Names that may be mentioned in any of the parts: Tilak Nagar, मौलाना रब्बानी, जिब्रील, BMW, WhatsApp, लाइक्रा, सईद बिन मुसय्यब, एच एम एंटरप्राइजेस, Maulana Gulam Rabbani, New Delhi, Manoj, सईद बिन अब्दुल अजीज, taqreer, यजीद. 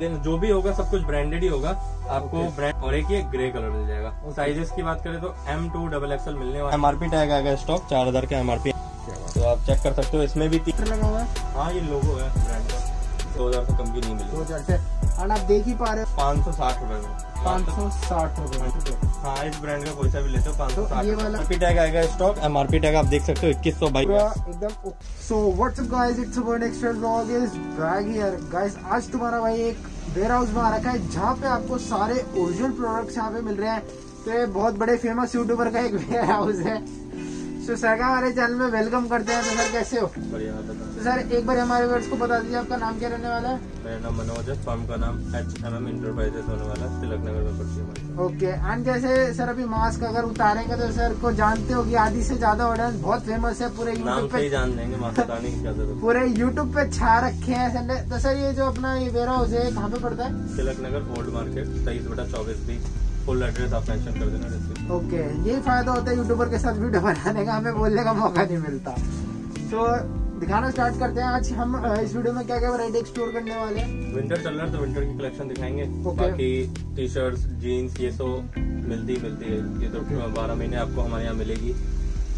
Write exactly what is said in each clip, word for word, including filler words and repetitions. Then जो भी होगा सब कुछ ब्रांडेड ही होगा आपको okay. ब्रांड और एक ये ग्रे कलर मिल जाएगा okay. साइजेस की बात करें तो एम टू डबल एक्सएल मिलने वाला। एमआरपी टैग आएगा स्टॉक चार हजार का एमआरपी, तो आप चेक कर सकते हो। इसमें भी तीन लगा हुआ है, हाँ ये लोगो है ब्रांड का, दो हजार से कम भी नहीं मिलेगा, दो हजार से। और आप देख ही पा रहे हो पाँच सौ साठ रुपए में, पाँच सौ साठ रुपए, हाँ इस ब्रांड का कोई सा भी लेते हो पाँच सौ साठ। एमआरपी टैग आएगा स्टॉक, एमआरपी टैग आप देख सकते हो इक्कीस सौ बाईस एकदम। So what's up guys, it's about next level vlog is back here. Guys आज तुम्हारा भाई एक वेयर हाउस में आ रखा है जहाँ पे आपको सारे ओरिजिनल प्रोडक्ट्स यहाँ पे मिल रहे हैं। तो ये बहुत बड़े फेमस यूट्यूबर का एक वेयर हाउस है। सो सर का हमारे चैनल में वेलकम करते हैं। तो सर कैसे हो? बढ़िया। तो सर एक बार हमारे व्यूअर्स को बता दीजिए आपका नाम क्या रहने वाला है? मेरा नाम मनोज है, फर्म का नाम एच एम एंटरप्राइजेस होने वाला है, तिलक नगर में पड़ती है। ओके एंड जैसे सर अभी मास्क अगर उतारेंगे तो सर को जानते हो कि आधी से ज्यादा ऑडियंस बहुत फेमस है पूरे यूट्यूब पे, जान लेंगे मास्क उतारने की जरूरत, पूरे यूट्यूब पे छा रखे हैं सर ने। तो सर ये जो अपना ये वेयर हाउस है कहाँ पे पड़ता है? तिलक नगर ओल्ड मार्केट तेईस बटा चौबीस बी, फुल एड्रेस आप मेंशन कर देना। ओके okay, ये फायदा होता है यूट्यूबर के साथ वीडियो बनाने का, हमें बोलने का मौका नहीं मिलता। तो दिखाना स्टार्ट करते हैं। आज हम इस वीडियो में क्या क्या वैरायटी एक्सप्लोर करने वाले हैं? विंटर चल रहा है तो विंटर की कलेक्शन दिखाएंगे okay. बाकी टी शर्ट्स, जीन्स ये सो मिलती मिलती है, ये तो बारह महीने आपको हमारे यहाँ मिलेगी।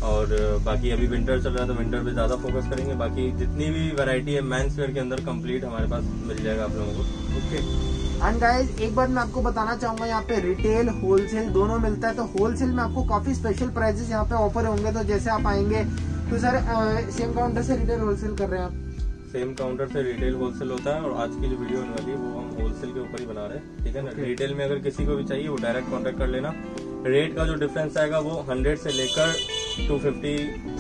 और बाकी अभी विंटर चल रहा है तो विंटर पे ज्यादा फोकस करेंगे। बाकी जितनी भी वैरायटी है मेंस वेयर के अंदर कंप्लीट हमारे पास मिल जाएगा आप लोगों को। ओके एंड गाइज एक बार मैं आपको बताना चाहूंगा यहाँ पे रिटेल होलसेल दोनों मिलता है। तो होलसेल में आपको काफी स्पेशल प्राइजेस यहाँ पे ऑफर होंगे, तो जैसे आप आएंगे तो सर आ, सेम काउंटर से रिटेल होलसेल कर रहे हैं आप? सेम काउंटर से रिटेल होलसेल होता है, और आज की जो वीडियो होने वाली है वो हम होलसेल के ऊपर ही बना रहे हैं, ठीक है ना। okay. रिटेल में अगर किसी को भी चाहिए वो डायरेक्ट कॉन्टेक्ट कर लेना। रेट का जो डिफरेंस आएगा वो हंड्रेड से लेकर टू फिफ्टी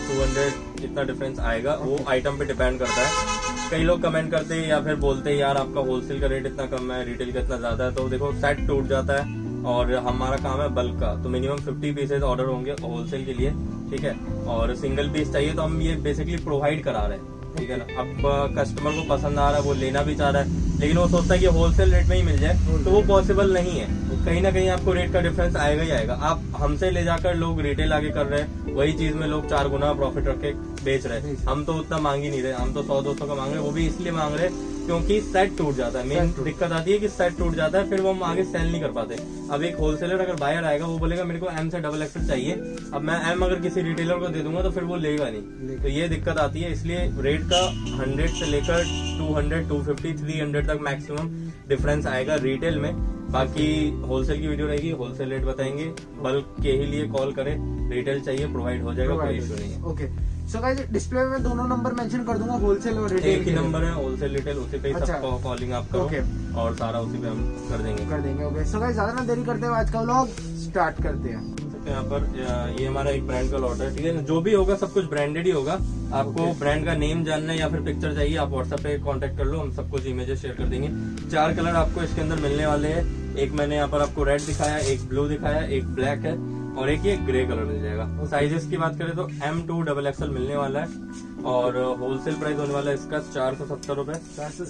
टू हंड्रेड जितना डिफरेंस आएगा वो आइटम पे डिपेंड करता है। कई लोग कमेंट करते हैं या फिर बोलते हैं यार आपका होलसेल का रेट इतना कम है, रिटेल का इतना ज्यादा है, तो देखो सेट टूट जाता है। और हमारा काम है बल्क का, तो मिनिमम फिफ्टी पीसेज ऑर्डर होंगे होलसेल के लिए, ठीक है। और सिंगल पीस चाहिए तो हम ये बेसिकली प्रोवाइड करा रहे हैं, ठीक है ना। अब कस्टमर को पसंद आ रहा है, वो लेना भी चाह रहा है, लेकिन वो सोचता है कि होलसेल रेट में ही मिल जाए, तो वो पॉसिबल नहीं है। कहीं ना कहीं आपको रेट का डिफरेंस आएगा ही आएगा। आप हमसे ले जाकर लोग रिटेल आगे कर रहे हैं, वही चीज में लोग चार गुना प्रॉफिट रख के बेच रहे। हम तो उतना मांग ही नहीं रहे, हम तो सौ दो सौ का मांग रहे, वो भी इसलिए मांग रहे क्योंकि सेट टूट जाता है। मेन दिक्कत आती है कि सेट टूट जाता है, फिर वो हम आगे सेल नहीं कर पाते। अब एक होलसेलर अगर बायर आएगा वो बोलेगा मेरे को एम से डबल एक्सल चाहिए, अब मैं एम अगर किसी रिटेलर को दे दूंगा तो फिर वो लेगा नहीं, तो ये दिक्कत आती है। इसलिए रेट का हंड्रेड से लेकर two hundred two fifty three hundred तक मैक्सिमम डिफरेंस आएगा रिटेल में। बाकी होलसेल की वीडियो रहेगी, होलसेल रेट बताएंगे। बल्क के ही लिए कॉल करें, रिटेल चाहिए प्रोवाइड हो जाएगा, कोई इश्यू नहीं है। ओके सो गाइस डिस्प्ले में दोनों नंबर मेंशन कर दूंगा, होलसेल और रिटेल के नंबर है, होलसेल रिटेल उसी पे अच्छा। सबको कॉलिंग आप करो okay. और सारा उसी पे हम कर देंगे कर देंगे ओके सो गाइस ज्यादा ना देरी करते हुए आज का व्लॉग स्टार्ट करते हैं। यहाँ पर ये हमारा एक ब्रांड का लॉट है, ठीक है ना। जो भी होगा सब कुछ ब्रांडेड ही होगा। आपको okay. ब्रांड का नेम जानना है या फिर पिक्चर चाहिए आप व्हाट्सएप पे कांटेक्ट कर लो, हम सब कुछ इमेजेस शेयर कर देंगे। चार कलर आपको इसके अंदर मिलने वाले हैं। एक मैंने यहाँ पर आपको रेड दिखाया, एक ब्लू दिखाया, एक ब्लैक है और एक ये ग्रे कलर मिल जाएगा। साइजेस की बात करें तो एम टू डबल एक्सएल मिलने वाला है और होलसेल प्राइस होने वाला है इसका चार सौ सत्तर रूपए।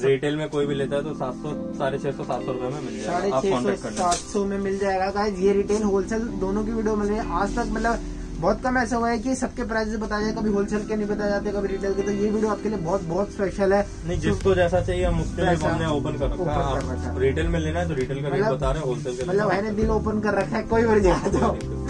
रिटेल में कोई भी लेता है तो सात सौ साढ़े छह सौ सात सौ रूपये में मिल जाएगा, आप कॉन्टेक्ट कर लें। सात सौ में मिल जाएगा गाइस, ये रिटेल होलसेल दोनों की वीडियो मिल रही है। आज तक मतलब बहुत कम ऐसा हुआ है कि सबके प्राइस बताया जाए, कभी होलसेल के नहीं बताया जाते, कभी रिटेल के, तो ये वीडियो आपके लिए बहुत बहुत स्पेशल है। नहीं जिसको जैसा चाहिए हम उसके ओपन कर रखा है। रिटेल में लेना है तो रिटेल का रेट बता रहे हैं, होलसेल मतलब मैंने दिल ओपन कर रखा है, कोई और जाता है।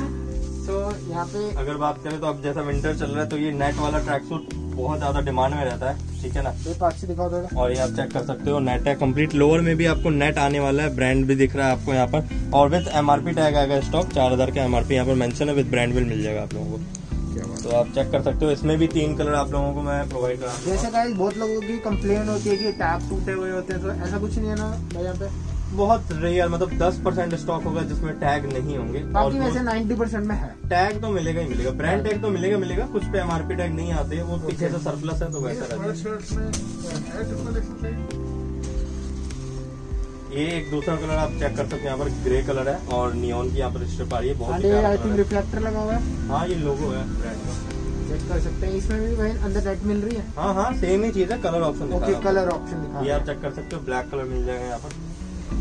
तो यहाँ पे अगर बात करें तो अब जैसा विंटर चल रहा है तो ये नेट वाला ट्रैक सूट बहुत ज्यादा डिमांड में रहता है, ठीक है ना। तो पास से दिखाओ थोड़ा, और ये आप चेक कर सकते हो नेट है कंप्लीट। लोअर में भी आपको नेट आने वाला है, ब्रांड भी दिख रहा है आपको यहाँ पर, और विद एमआरपी टैग आएगा स्टॉक चार हजार का एमआरपी यहाँ पर मेंशन है, विद ब्रांड भी मिल जाएगा आप लोगों को। तो आप चेक कर सकते हो। इसमें भी तीन कलर आप लोगों को मैं प्रोवाइड करा। जैसे गाइस बहुत लोगों की कंप्लेन होती है कि टैप टूटे हुए होते हैं, तो ऐसा कुछ नहीं है ना भाई, यहाँ पे बहुत रेयर मतलब दस परसेंट स्टॉक होगा जिसमें टैग नहीं होंगे, बाकी वैसे नब्बे परसेंट में है। टैग तो मिलेगा ही मिलेगा, ब्रांड टैग तो मिलेगा मिलेगा कुछ पे एमआरपी टैग नहीं आते हैं, वो पीछे से सरप्लस है तो वैसा रहता है। ये एक दूसरा कलर आप चेक कर सकते हैं, यहाँ पर ग्रे कलर है और नियॉन की यहाँ पर स्ट्रिप आ रही है, बहुत आई थिंक रिफ्लेक्टर लगा हुआ है, हाँ ये लोगो है ब्रांड का, चेक कर सकते हैं। इसमें भी भाई अंदर रेड मिल रही है, हाँ हाँ सेम ही चीज है, colour option okay colour option दिखा, ये आप चेक कर सकते हो। ब्लैक कलर मिल जाएगा यहाँ पर।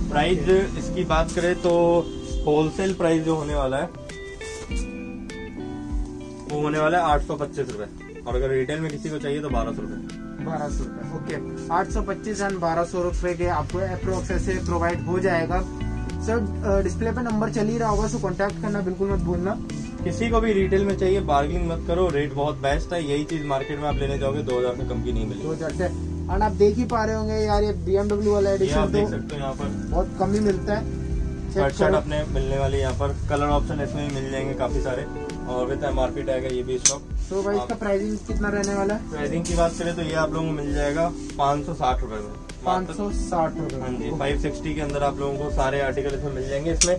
Price okay. इसकी बात करें तो होलसेल प्राइस जो होने वाला है वो होने वाला है आठ सौ पच्चीस रूपए, और अगर रिटेल में किसी को चाहिए तो बारह सौ रूपए। बारह सौ रुपए ओके आठ सौ पच्चीस एंड बारह सौ रुपए के आपको अप्रोक्स ऐसे प्रोवाइड हो जाएगा। सर डिस्प्ले पे नंबर चल ही रहा होगा, सो कांटेक्ट करना बिल्कुल मत भूलना। किसी को भी रिटेल में चाहिए बार्गेनिंग मत करो, रेट बहुत बेस्ट है। यही चीज मार्केट में आप लेने जाओगे दो हजार से कम की नहीं मिलेगी। दो हजार से और आप देख ही पा रहे होंगे यार, ये बी एम डब्ल्यू वाला एडिशन आप देख सकते हो यहाँ पर बहुत कम ही मिलता है। शर्ट अपने मिलने वाले यहाँ पर, कलर ऑप्शन इसमें भी मिल जाएंगे काफी सारे और with M R P tag है ये भी स्टॉक। तो भाई इसका प्राइसिंग कितना रहने वाला है? प्राइसिंग की बात करें तो ये आप लोगों को मिल जाएगा पाँच सौ साठ रुपए में, पाँच सौ साठ रुपए हाँ जी फाइव सिक्सटी के अंदर आप लोगों को सारे आर्टिकल इसमें मिल जाएंगे। इसमें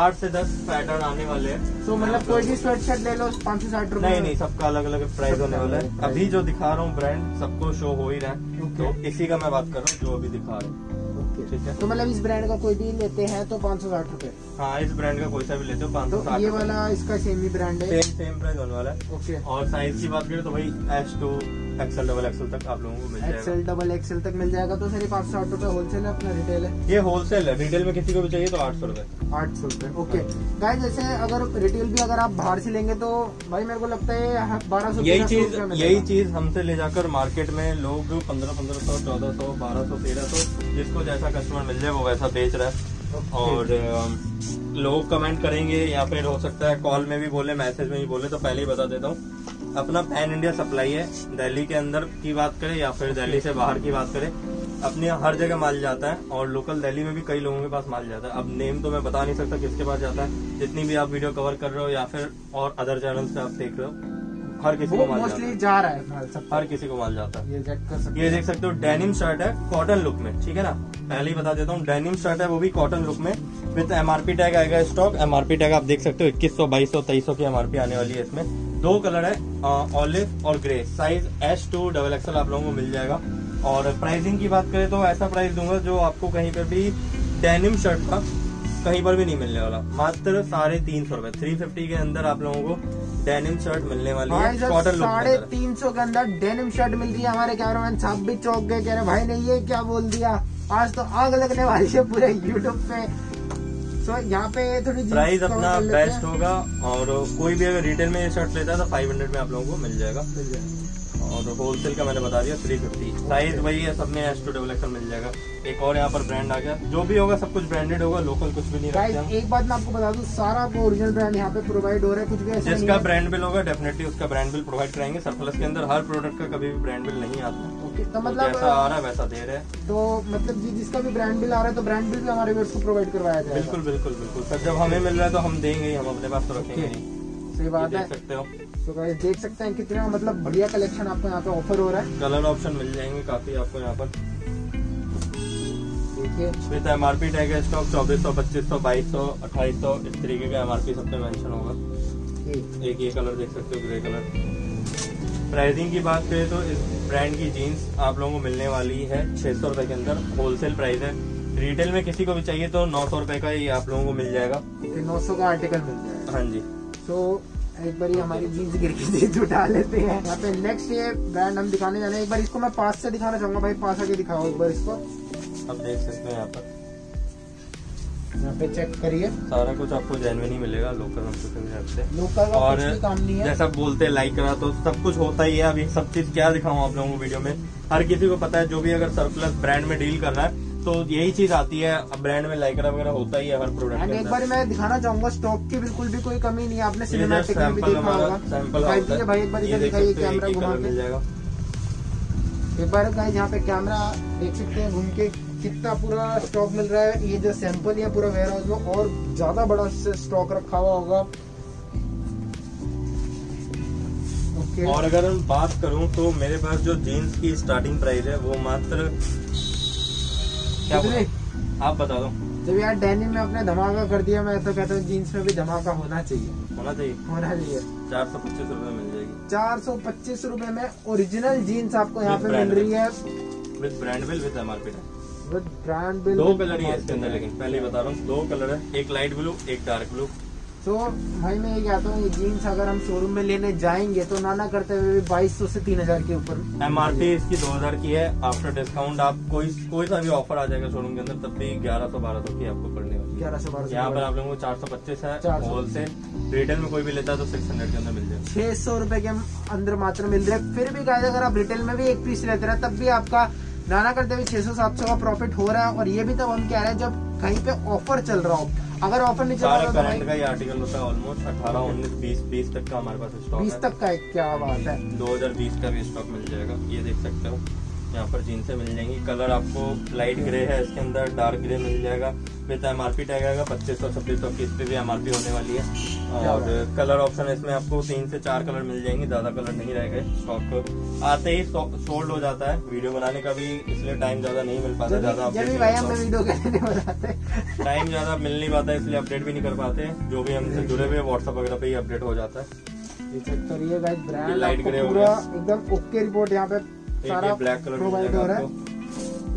आठ से दस पैटर्न आने वाले हैं। तो मतलब कोई भी स्वेट शर्ट ले लो पाँच सौ साठ रुपए? नहीं नहीं, सबका अलग अलग प्राइस होने वाला है। अभी जो दिखा रहा हूँ ब्रांड सबको शो हो ही रहा है, तो इसी का मैं बात कर रहा हूँ जो अभी दिखा रहा हूँ। ठीक है, तो मतलब इस ब्रांड का कोई भी लेते हैं तो पाँच सौ साठ रूपए? हाँ, इस ब्रांड का कोई सा भी लेते हो पाँच सौ साठ। ये वाला इसका सेम ही ब्रांड है, सेम सेम प्राइस होने वाला है। ओके, और साइज की बात करें तो भाई H to XL double XL तक आप लोगों को मिल जाएगा, एक्सएल डबल एक्सएल तक मिल जाएगा। तो सर पाँच सौ आठ रूपए होलसेल है अपना, रिटेल है? ये होलसेल है, रिटेल में किसी को भी चाहिए तो आठ सौ रूपये, आठ सौ रूपये ओके गाइस। जैसे अगर रिटेल भी अगर आप बाहर से लेंगे तो भाई मेरे को लगता है बारह सौ यही चीज यही चीज हमसे ले जाकर मार्केट में लोग पंद्रह पंद्रह सौ चौदह सौ बारह सौ तेरह सौ जिसको जैसा कस्टमर मिल जाए वो वैसा बेच रहा है। और लोग कमेंट करेंगे या फिर हो सकता है कॉल में भी बोले मैसेज में भी बोले, तो पहले ही बता देता हूँ अपना पैन इंडिया सप्लाई है। दिल्ली के अंदर की बात करें या फिर दिल्ली से बाहर की बात करें अपने हर जगह माल जाता है और लोकल दिल्ली में भी कई लोगों के पास माल जाता है। अब नेम तो मैं बता नहीं सकता किसके पास जाता है, जितनी भी आप वीडियो कवर कर रहे हो या फिर और अदर चैनल्स पे आप देख रहे हो हर किसी को माल मोस्टली जा रहा है, माल सब हर किसी को माल जाता है। ये चेक कर सकते, ये देख सकते हो डेनिम शर्ट है कॉटन लुक में, ठीक है ना, पहले ही बता देता हूँ डेनिम शर्ट है वो भी कॉटन लुक में with M R P tag आएगा stock. M R P tag आप देख सकते हो इक्कीस सौ बाईस सौ तेईस सौ की एम आर पी आने वाली है। इसमें दो कलर है, ऑलिव और grey, size S to double XL आप लोगों को मिल जाएगा। और प्राइसिंग की बात करें तो ऐसा प्राइस दूंगा जो आपको कहीं पर भी डेनिम शर्ट का कहीं पर भी नहीं मिलने वाला, मात्र साढ़े तीन सौ रूपये थ्री फिफ्टी के अंदर आप लोगों को डेनिम शर्ट मिलने वाली है कॉटन लुक में। साढ़े तीन सौ के अंदर डेनिम शर्ट मिल रही है। हमारे कैमरामैन साहब भी चौंक गए, कह रहे भाई ने ये क्या बोल दिया, आज तो आग लगने वाली है पूरे यूट्यूब पे। तो यहाँ पे थोड़ी प्राइस अपना बेस्ट होगा और कोई भी अगर रिटेल में ये शर्ट लेता है तो पाँच सौ में आप लोगों को मिल जाएगा, मिल जाएगा। और होलसेल का मैंने बता दिया तीन सौ पचास, साइज वही है सब में एस टू डबल एक्सएल मिल जाएगा। एक और यहाँ पर ब्रांड आ गया, जो भी होगा सब कुछ ब्रांडेड होगा, लोकल कुछ भी नहीं रहेगा। एक बात मैं आपको बता दूं, सारा आपको ओरिजिनल ब्रांड यहाँ पे प्रोवाइड हो रहा है, कुछ भी ऐसा जिसका ब्रांड बिल होगा डेफिनेटली उसका ब्रांड बिल प्रोवाइड कराएंगे। सरप्लस के अंदर हर प्रोडक्ट का कभी भी ब्रांड बिल नहीं आता, तो मतलब जैसा आ रहा है वैसा दे रहे हैं। तो मतलब जी जिसका भी ब्रांड बिल आ रहा है तो ब्रांड बिल भी हमारे व्यूअर्स को प्रोवाइड करवाया जाएगा। बिल्कुल बिल्कुल बिल्कुल सर, जब हमें मिल रहा है तो हम देंगे, हम अपने पास तो रखेंगे नहीं, सही बात है। सकते हो तो गाइस देख सकते हैं कितना मतलब बढ़िया कलेक्शन आपको यहाँ पे ऑफर हो रहा है। कलर ऑप्शन मिल जाएंगे काफी आपको यहाँ पर, देखिए तो एम आर पी टैग है स्टॉक चौबीस सौ पच्चीस सौ बाईस सौ अट्ठाईस सौ इस तरीके का एम आर पी सब पे मेंशन होगा। एक ये कलर देख सकते हो ग्रे कलर। प्राइसिंग की बात करें तो इस ब्रांड की जीन्स आप लोगों को मिलने वाली है छह सौ रुपए के अंदर, होलसेल प्राइस है। रिटेल में किसी को भी चाहिए तो नौ सौ रुपए का ये आप लोगों को मिल जाएगा, नौ सौ का आर्टिकल मिल जाएगा। हाँ जी, तो एक बार हमारी जीन्स गिर के जीन्स उठा लेते हैं यहाँ पे। नेक्स्ट ये ब्रांड हम दिखाने जा रहे हैं, एक बार इसको मैं पास से दिखाना चाहूंगा, भाई पास आके दिखाओ एक बार इसको। आप देख सकते हैं यहाँ पर, यहाँ पे चेक करिए सारा कुछ आपको जेन्युइन ही मिलेगा, लोकल हम लोकल का और कुछ काम नहीं है। जैसा बोलते हैं लाइक करा तो सब कुछ होता ही है। अभी सब चीज क्या दिखाऊं आप लोगों को वीडियो में, हर किसी को पता है जो भी अगर सरप्लस ब्रांड में डील कर रहा है तो यही चीज आती है। अब ब्रांड में लाइकरा वगैरह होता ही है हर प्रोडक्ट। एक बार मैं दिखाना चाहूंगा स्टॉक की बिल्कुल भी कोई कमी नहीं है, आपने सिनेमैटिक में भी देखा होगा। सैंपल भाई एक बार दिखाइए, कैमरा घुमा मिल जाएगा एक बार गाइस, यहाँ पे कैमरा देख सकते हैं घूम के कितना पूरा स्टॉक मिल रहा है। ये जो सैंपल है पूरा वेयर हाउस में और ज्यादा बड़ा स्टॉक रखा हुआ होगा। okay. और अगर हम बात करूं तो मेरे पास जो जीन्स की स्टार्टिंग प्राइस है वो मात्र क्या बोले आप बता दो। जब यार डेनिम में आपने धमाका कर दिया, मैं तो कहता हूँ जीन्स में भी धमाका होना चाहिए, होना चाहिए होना चाहिए चार सौ पच्चीस रूपये मिल जाएगी। चार सौ पच्चीस रूपये में ओरिजिनल जीन्स आपको यहाँ पे मिल रही है with brand bill with M R P. Brand bill दो कलर ही है इसके अंदर, लेकिन पहले बता रहा हूँ दो कलर है, एक लाइट ब्लू एक डार्क ब्लू। तो भाई मैं ये कहता हूँ जीन्स अगर हम शोरूम में लेने जाएंगे तो ना ना करते हुए बाईस सौ से तीन हजार के ऊपर एमआरपी इसकी दो हजार की है। आफ्टर डिस्काउंट आप कोई कोई सा भी ऑफर आ जाएगा शोरूम के अंदर तब भी ग्यारह सौ बारह सौ की आपको पड़ने वाली। ग्यारह सौ बारह यहाँ पर आप लोगों को चार सौ पच्चीस है होलसेल, रिटेल में कोई भी लेता है तो सिक्स हंड्रेड के अंदर मिल जाए, छह सौ रूपये के अंदर मात्र मिल रहे। फिर भी गाइस अगर आप रिटेल में भी एक पीस लेते रहे तब भी आपका नाना करते हुए छह सौ सात सौ का प्रॉफिट हो रहा है। और ये भी तब हम कह रहे हैं जब कहीं पे ऑफर चल रहा हो, अगर ऑफर नहीं चल रहा तो भाई का ये आर्टिकल होता है ऑलमोस्ट अठारह उन्नीस बीस बीस तक का हमारे पास स्टॉक है। बीस तक का क्या बात है, दो हजार बीस का भी स्टॉक मिल जाएगा। ये देख सकते हो यहाँ पर जीन्सें मिल जाएंगी, कलर आपको लाइट ग्रे है इसके अंदर, डार्क ग्रे मिल जाएगा with M R P tag आएगा पच्चीस सौ छब्बीस सौ की इस पर भी एम आर पी होने वाली है। और कलर ऑप्शन है इसमें आपको तीन से चार कलर मिल जाएंगे, ज्यादा कलर नहीं रहेगा। स्टॉक आते ही सोल्ड हो जाता है, वीडियो बनाने का भी इसलिए टाइम ज्यादा नहीं मिल पाता, ज्यादा टाइम ज्यादा मिल नहीं पाता इसलिए अपडेट भी नहीं कर पाते। जो भी हमसे जुड़े हुए व्हाट्सएप वगैरह पे अपडेट हो जाता है। लाइट ग्रे एकदम ओके रिपोर्ट यहाँ पे ब्लैक कलर मिल जाएगा आपको।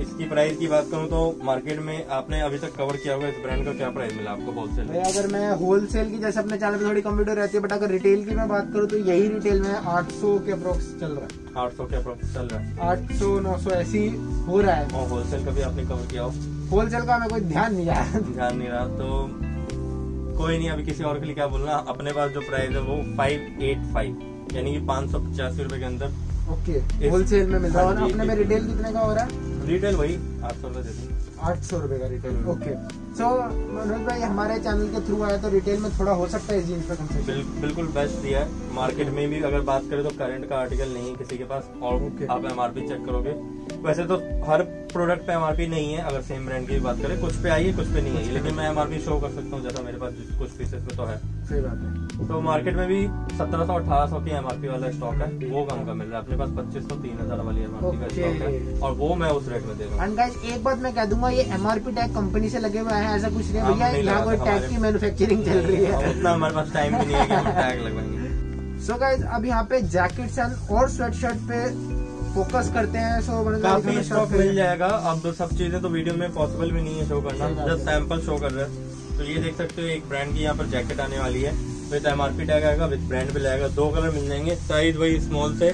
इसकी प्राइस की बात करूं तो मार्केट में आपने अभी तक कवर किया हुआ इस ब्रांड का क्या प्राइस मिला आपको होलसेल में? अगर मैं होलसेल की जैसे अपने चैनल पे थोड़ी कम वीडियो रहती है, बट अगर रिटेल की मैं बात करूं तो यही रिटेल में आठ सौ के अप्रोक्स चल रहा है, आठ सौ के अप्रोक्स चल रहा है, आठ सौ नौ सौ ऐसी हो रहा है। और होलसेल का भी आपने कवर किया हो? होलसेल का हमें कोई ध्यान नहीं रहा ध्यान नहीं रहा तो कोई नहीं, अभी किसी और के लिए क्या बोलना। अपने पास जो प्राइस है वो फाइव एट फाइव यानी की पाँच सौ पचासी रूपये के अंदर ओके होलसेल में मिल रहा है। और अपने में रिटेल कितने का हो रहा है? रिटेल वही आठ सौ रूपये देते हैं, आठ सौ रूपये का रिटेल। ओके सो मनोज भाई हमारे चैनल के थ्रू आया तो रिटेल में थोड़ा हो सकता है जीन्स पे बिल, बिल्कुल बेस्ट दिया है। मार्केट में भी अगर बात करें तो करंट का आर्टिकल नहीं है किसी के पास। और okay. आप एमआरपी चेक करोगे, वैसे तो हर प्रोडक्ट पे एमआरपी नहीं है अगर सेम ब्रांड की बात करें, कुछ पे आई है कुछ पे नहीं है, लेकिन मैं एमआरपी शो कर सकता हूँ जैसा मेरे पास कुछ पीसेस में तो है। सही बात है। तो मार्केट में भी सत्रह सौ अठारह सौ की एमआरपी वाला स्टॉक है, वो कम का मिल रहा है। अपने पास पच्चीस सौ तीन हजार वाली एमआरपी का स्टॉक है और वो मैं उस रेट में दे रहा हूँ। एक बात मैं कह दूंगा ये एमआरपी टैग कंपनी से लगे हुए हैं, ऐसा कुछ नहीं भैया यहाँ कोई टैग की मैन्युफैक्चरिंग चल रही है, उतना हमारे पास टाइम भी नहीं है कि हम टैग लगाएंगे। सो गाइस अब यहाँ पे जैकेट्स और स्वेट शर्ट पे फोकस करते हैं। सो काफी स्टॉक मिल जाएगा। अब सब चीजें तो वीडियो में पॉसिबल भी नहीं है शो करना, जस्ट सैंपल शो कर रहे हैं। तो ये देख सकते हो एक ब्रांड की यहाँ पर जैकेट आने वाली है विद एमआरपी टैग आएगा, विद ब्रांड भी लगेगा, दो कलर मिल जाएंगे। साइज वही स्मॉल से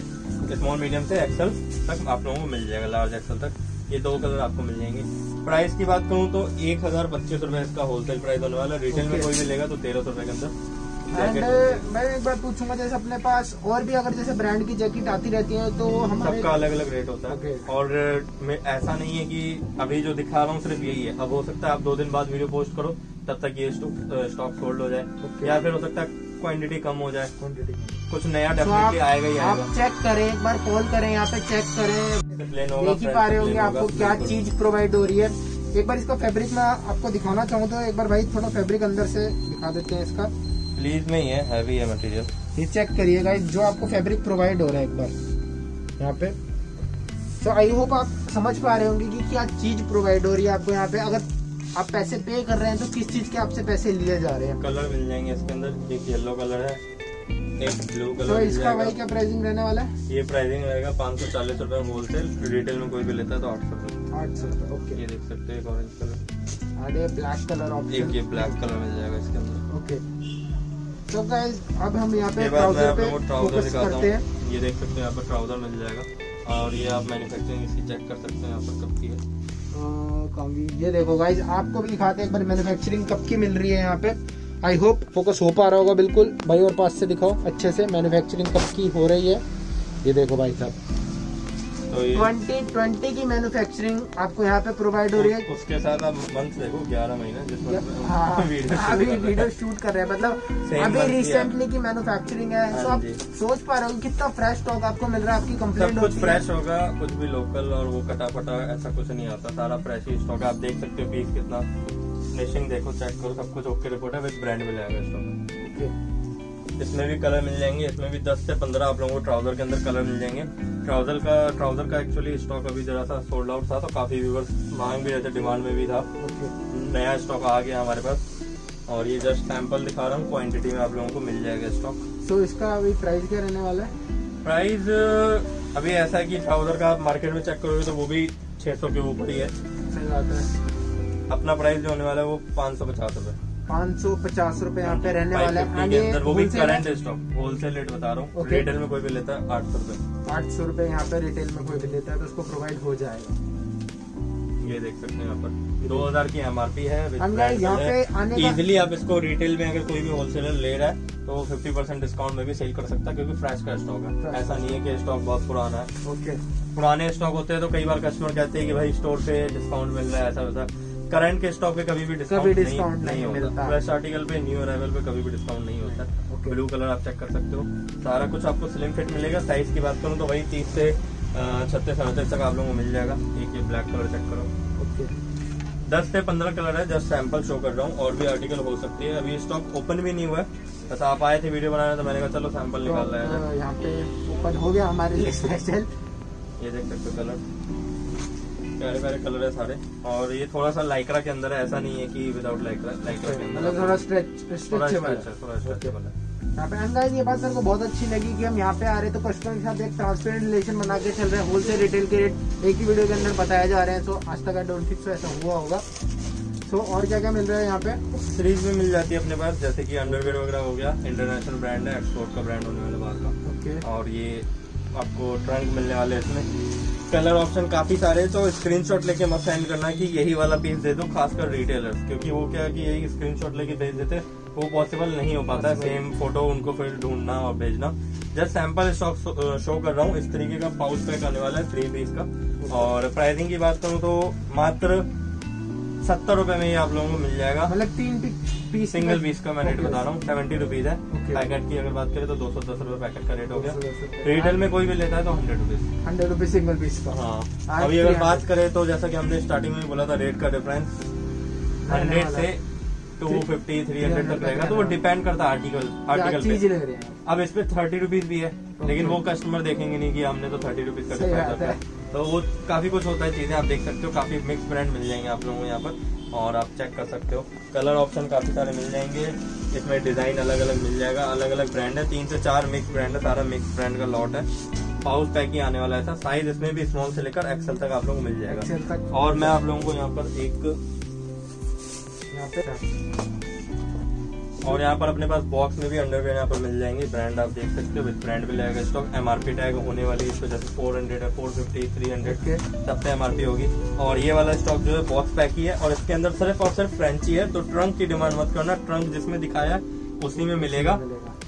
स्मॉल मीडियम से एक्सल तक आप लोगों को मिल जाएगा, लार्ज एक्सल तक ये दो कलर आपको मिल जाएंगे। प्राइस की बात करूं तो एक हजार पच्चीस रूपये इसका होलसेल प्राइस होने वाला है। Retail okay. में कोई भी लेगा तो तेरह सौ रूपये के अंदर। मैं एक बार पूछूंगा जैसे अपने पास और भी अगर जैसे ब्रांड की जैकेट आती रहती है तो हमारे सबका अलग अलग रेट होता है okay. और ऐसा नहीं है कि अभी जो दिखा रहा हूँ सिर्फ यही है। अब हो सकता है आप दो दिन बाद वीडियो पोस्ट करो तब तक ये स्टॉक सोल्ड हो जाए okay. या फिर हो सकता है क्वांटिटी कम हो जाए, क्वांटिटी कुछ नया डेफिनेटली आएगा ही आएगा। आप चेक करें, एक बार कॉल करें, यहाँ पे चेक करें, देख ही पा रहे होंगे आपको क्या चीज प्रोवाइड हो रही है। एक बार इसका फैब्रिक मैं आपको दिखाना चाहूँ तो एक बार भाई थोड़ा फैब्रिक अंदर से दिखा देते हैं इसका प्लीज। नहीं है हैवी है मटेरियल, ये चेक करिएगा जो आपको फैब्रिक प्रोवाइड हो रहा है एक बार यहाँ पे। तो आई होप आप समझ पा रहे होंगे की क्या चीज प्रोवाइड हो रही है आपको यहाँ पे। अगर आप पैसे पे कर रहे हैं तो किस चीज के आपसे पैसे लिए जा रहे हैं। कलर मिल जाएंगे इसके अंदर, एक येलो कलर है एक ब्लू कलर। तो इसका भाई क्या प्राइसिंग रहने वाला है? ये प्राइसिंग रहेगा पाँच सौ चालीस रूपये होलसेल, रिटेल में कोई भी लेता है तो आठ सौ रूपये आठ सौ रूपये ओके। ये देख सकते हैं एक ऑरेंज कलर, अरे ब्लैक कलर ऑप्शन, एक ये ब्लैक कलर मिल जाएगा इसके अंदर ओके। तो गाइस अब हम यहाँ पे ट्राउजर दिखाता हूँ, ये देख सकते हैं यहाँ पर ट्राउजर मिल जाएगा। और ये आप मैन्युफैक्चरिंग इसकी चेक कर सकते हैं यहाँ पर कब की है। ये देखो गाइज आपको भी दिखाते हैं एक बार मैन्युफैक्चरिंग कब की मिल रही है यहाँ पे। आई होप फोकस हो पा रहा होगा बिल्कुल भाई, और पास से दिखाओ अच्छे से मैन्युफैक्चरिंग कब की हो रही है। ये देखो भाई साहब तो ट्वेंटी ट्वेंटी की मैन्युफैक्चरिंग आपको यहाँ पे प्रोवाइड हो रही है। उसके साथ आप मंथ देखो ग्यारह महीना वीडियो शूट कर रहे हैं, मतलब अभी रिसेंटली की मैन्युफैक्चरिंग है। तो आप सोच पा रहे हो कितना फ्रेश स्टॉक आपको मिल रहा है, आपकी कंप्लीट कुछ फ्रेश होगा, कुछ भी लोकल और वो कटापटा ऐसा कुछ नहीं आता, सारा फ्रेश ही स्टॉक। आप देख सकते हो पीस कितना फिनिशिंग देखो, चेक करो सब कुछ ओके रिपोर्ट है विद ब्रांड मिलेगा स्टॉक। इसमें भी कलर मिल जाएंगे, इसमें भी दस से पंद्रह आप लोगों को ट्राउजर के अंदर कलर मिल जाएंगे। ट्राउजर का ट्राउजर का एक्चुअली स्टॉक अभी जरा सा सोल्ड आउट था तो काफी व्यूवर्स मांग भी रहे थे, डिमांड में भी था okay. नया स्टॉक आ गया हमारे पास और ये जस्ट सैंपल दिखा रहा हूँ, क्वांटिटी में आप लोगों को मिल जाएगा स्टॉक। तो so, इसका अभी प्राइस क्या रहने वाला है? प्राइस अभी ऐसा है की ट्राउजर का आप मार्केट में चेक करोगे तो वो भी छह सौ के ऊपर ही है। अपना प्राइस जो होने वाला है वो पाँच सौ पचास रूपये पाँच सौ पचास रूपए यहाँ पे रहने वाला है। वो भी करंट स्टॉक होलसेल रेट बता रहा हूँ। रिटेल में कोई भी लेता है आठ सौ रूपये, आठ सौ रूपये यहाँ पे रिटेल में कोई भी लेता है तो उसको प्रोवाइड हो जाएगा। ये देख सकते हैं यहाँ पर दो हजार की एमआरपी है। यहाँ पे आने इजिली आप इसको रिटेल में अगर कोई भी होलसेलर ले रहा है तो फिफ्टी परसेंट डिस्काउंट में भी सेल कर सकता है, क्योंकि फ्रेश का स्टॉक है। ऐसा नहीं है कि स्टॉक बहुत पुराना है। ओके, पुराने स्टॉक होते हैं तो कई बार कस्टमर कहते हैं कि भाई स्टोर से डिस्काउंट मिल रहा है, ऐसा वैसा। करंट के स्टॉक पे कभी भी डिस्काउंट नहीं, नहीं, नहीं होता। फ्रेश आर्टिकल पे न्यू अराइवल पे कभी भी डिस्काउंट नहीं होता। ब्लू कलर आप चेक कर सकते हो, सारा कुछ आपको स्लिम फिट मिलेगा। साइज की बात करूँ तो वही तीस से छत्तीस अड़तीस तक आप लोगों को मिल जाएगा। एक ये ब्लैक कलर चेक करो। ओके, दस से पंद्रह कलर है, जस्ट सैंपल शो कर रहा हूँ, और भी आर्टिकल हो सकती है। अभी स्टॉक ओपन भी नहीं हुआ है, बस आप आए थे वीडियो बनाने तो मैंने कहा चलो सैंपल निकाल रहा है। यहाँ पे ओपन हो गया हमारे लिए स्पेशल। ये देख सकते हो कलर, प्यारे प्यारे कलर है सारे। और ये थोड़ा सा लाइक्रा के अंदर है, ऐसा नहीं है कि विदाउट लाइक्रा। लाइक्रा के अंदर थोड़ा स्ट्रेचेबल है यहाँ पे। अंदाज ये बात मेरे को बहुत अच्छी लगी कि हम यहाँ पे आ रहे तो कस्टमर के साथ एक ट्रांसपेरेंट रिलेशन बना के चल रहे हैं। होलसेल रिटेल के रेट एक ही वीडियो के अंदर बताए जा रहे हैं। तो आज तक आई डोंट थिंक सो ऐसा हुआ होगा। सो और क्या क्या मिल रहा है यहाँ पे? सीरीज में मिल जाती है अपने पास, जैसे कि अंडरवेयर वगैरह हो गया। इंटरनेशनल ब्रांड है, एक्सपोर्ट का ब्रांड होने वाला बाहर का। ओके, और ये आपको ट्रंक मिलने वाले हैं। इसमें कलर ऑप्शन काफी सारे, तो स्क्रीनशॉट लेके मत सेंड करना कि यही वाला पीस दे दो, खासकर रिटेलर्स, क्योंकि वो क्या है कि यही स्क्रीनशॉट लेके भेज देते, वो पॉसिबल नहीं हो पाता है सेम फोटो उनको फिर ढूंढना और भेजना। जस्ट सैंपल स्टॉक शो कर रहा हूँ। इस तरीके का पाउच पैक आने वाला है थ्री पीस का। और प्राइसिंग की बात करूँ तो मात्र सत्तर रुपए में ही आप लोगों को मिल जाएगा। मतलब तीन पीस सिंगल पीस का मैं रेट बता रहा हूँ, सेवेंटी रुपीज है। पैकेट की अगर बात करें तो दो सौ दस रुपए पैकेट का रेट हो गया। रिटेल में कोई भी लेता है तो hundred rupees hundred rupees single piece का। हाँ, अभी अगर बात करें तो जैसा कि हमने स्टार्टिंग में बोला था, रेट का डिफरेंस हंड्रेड से टू फिफ्टी थ्री हंड्रेड तक रहेगा। तो वो डिपेंड करता है आर्टिकल आर्टिकल पे। अब इसमें थर्टी रुपीज भी है, लेकिन वो कस्टमर देखेंगे नहीं कि हमने तो थर्टी रुपीज का डिफरेंस रखा है। तो वो काफी कुछ होता है चीजें। आप देख सकते हो काफी मिक्स ब्रांड मिल जाएंगे आप लोगों को यहाँ पर। और आप चेक कर सकते हो कलर ऑप्शन काफी सारे मिल जाएंगे। इसमें डिजाइन अलग अलग मिल जाएगा, अलग अलग ब्रांड है, तीन से चार मिक्स ब्रांड है, सारा मिक्स ब्रांड का लॉट है। पाउच पैक ही आने वाला है। साइज इसमें भी स्मॉल से लेकर एक्सेल तक आप लोगों को मिल जाएगा। और मैं आप लोगों को यहाँ पर एक और यहाँ पर अपने पास बॉक्स में भी अंडरवेयर यहाँ पर मिल जाएंगे। ब्रांड आप देख सकते हो, विद ब्रांड भी लगेगा स्टॉक। एमआरपी टैग होने वाली है इसको, जैसे फोर हंड्रेड है, फोर फिफ्टी थ्री हंड्रेड के तब पे एमआरपी होगी। और ये वाला स्टॉक जो है बॉक्स पैक ही है, और इसके अंदर सिर्फ और सिर्फ फ्रेंची है। तो ट्रंक की डिमांड मत करना, ट्रंक जिसमें दिखाया उसी में मिलेगा।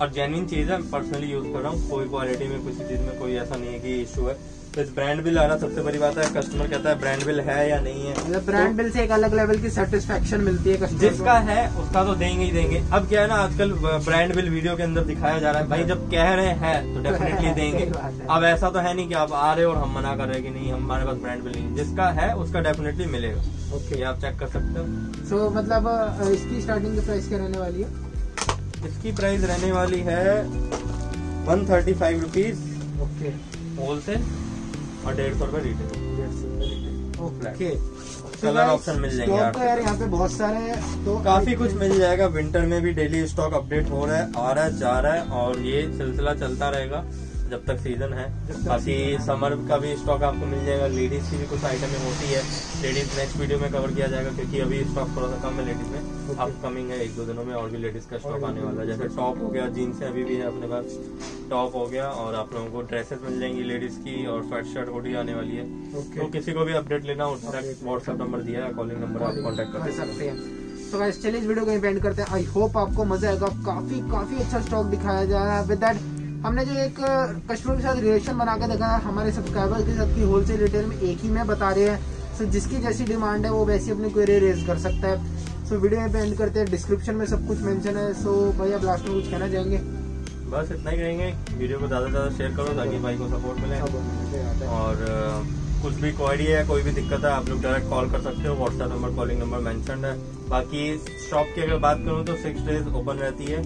और जेन्युइन चीज है, पर्सनली यूज कर रहा हूँ, कोई क्वालिटी में किसी चीज में कोई ऐसा नहीं है कि इशू है। तो इस ब्रांड बिल आ रहा, सबसे बड़ी बात है। कस्टमर कहता है ब्रांड बिल है या नहीं है, मतलब ब्रांड बिल से एक अलग लेवल की सेटिस्फेक्शन मिलती है कस्टमर जिसका है उसका, तो देंगे ही देंगे। अब क्या है ना, आजकल ब्रांड बिल वीडियो के अंदर दिखाया जा रहा है। भाई जब कह रहे हैं तो डेफिनेटली देंगे। अब ऐसा तो है नहीं कि आप आ रहे हो और हम मना कर रहे हैं कि नहीं हमारे पास ब्रांड बिल नहीं। जिसका है उसका डेफिनेटली मिलेगा। ओके, आप चेक कर सकते हो। सो मतलब इसकी स्टार्टिंग की प्राइस क्या रहने वाली है? इसकी प्राइस रहने वाली है one thirty five rupees wholesale और डेढ़ सौ रुपए रिटेल। ओके, कलर ऑप्शन मिल जाएंगे आपको यार यहाँ पे बहुत सारे। तो काफी कुछ मिल जाएगा। विंटर में भी डेली स्टॉक अपडेट हो रहा है, आ रहा है, जा रहा है, और ये सिलसिला चलता रहेगा जब तक सीजन है। बाकी समर का भी स्टॉक आपको मिल जाएगा। लेडीज की भी कुछ आइटमें होती है, लेडीज नेक्स्ट वीडियो में कवर किया जाएगा, क्योंकि अभी स्टॉक थोड़ा सा कम है लेडीज में। अपकमिंग है एक दो दिनों में और भी लेडीज का स्टॉक आने वाला है। जैसे टॉप हो गया, जीन्स अभी भी है अपने पास, टॉप हो गया, और आप लोगों को ड्रेसेस मिल जाएंगी लेडीज की, और स्वेट शर्ट हुडी आने वाली है। तो किसी को भी अपडेट लेना हो व्हाट्सएप नंबर दिया है, कॉलिंग नंबर, आप कॉन्टेक्ट कर सकते हैं। तो गाइस चलिए इस वीडियो को एंड करते हैं। आई होप आपको मजा आएगा। काफी काफी अच्छा स्टॉक दिखाया जा रहा है। विद दैट हमने जो एक कस्टमर के साथ रिलेशन बना के देखा है हमारे सब्सक्राइबर्स के साथ, की होलसेल रिटेल में एक ही में बता रहे हैं। सो जिसकी जैसी डिमांड है वो वैसी अपनी क्वेरी रेज कर सकता है। सो वीडियो में एंड करते हैं। डिस्क्रिप्शन में सब कुछ मेंशन है। सो भाई आप लास्ट में कुछ कहना चाहेंगे? बस इतना ही कहेंगे, वीडियो को ज़्यादा से ज़्यादा शेयर करो ताकि भाई को सपोर्ट मिले। और कुछ भी क्वारी है, कोई भी दिक्कत है, आप लोग डायरेक्ट कॉल कर सकते हो। WhatsApp number, calling number mentioned है। बाकी शॉप की अगर बात करूं तो सिक्स डेज ओपन रहती है,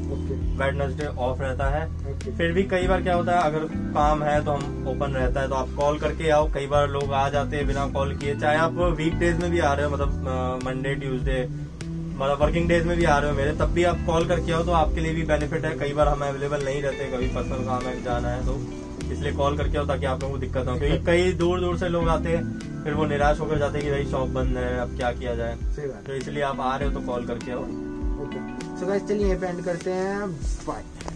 वेडनेसडे ऑफ रहता है। okay. फिर भी कई बार क्या होता है, अगर काम है तो हम ओपन रहता है तो आप कॉल करके आओ। कई बार लोग आ जाते हैं बिना कॉल किए, चाहे आप वीक डेज में भी आ रहे हो, मतलब मंडे ट्यूजडे, मतलब वर्किंग डेज में भी आ रहे हो मेरे, तब भी आप कॉल करके आओ तो आपके लिए भी बेनिफिट है। कई बार हम अवेलेबल नहीं रहते, कभी पर्सनल काम है, जाना है, तो इसलिए कॉल करके आओ ताकि आप लोगों को दिक्कत हो। क्योंकि कई दूर दूर से लोग आते हैं, फिर वो निराश होकर जाते हैं कि भाई शॉप बंद है, अब क्या किया जाए। तो इसलिए आप आ रहे हो तो कॉल करके आओ। ओके सो गाइस चलिए यहाँ पे एंड करते हैं, बाय।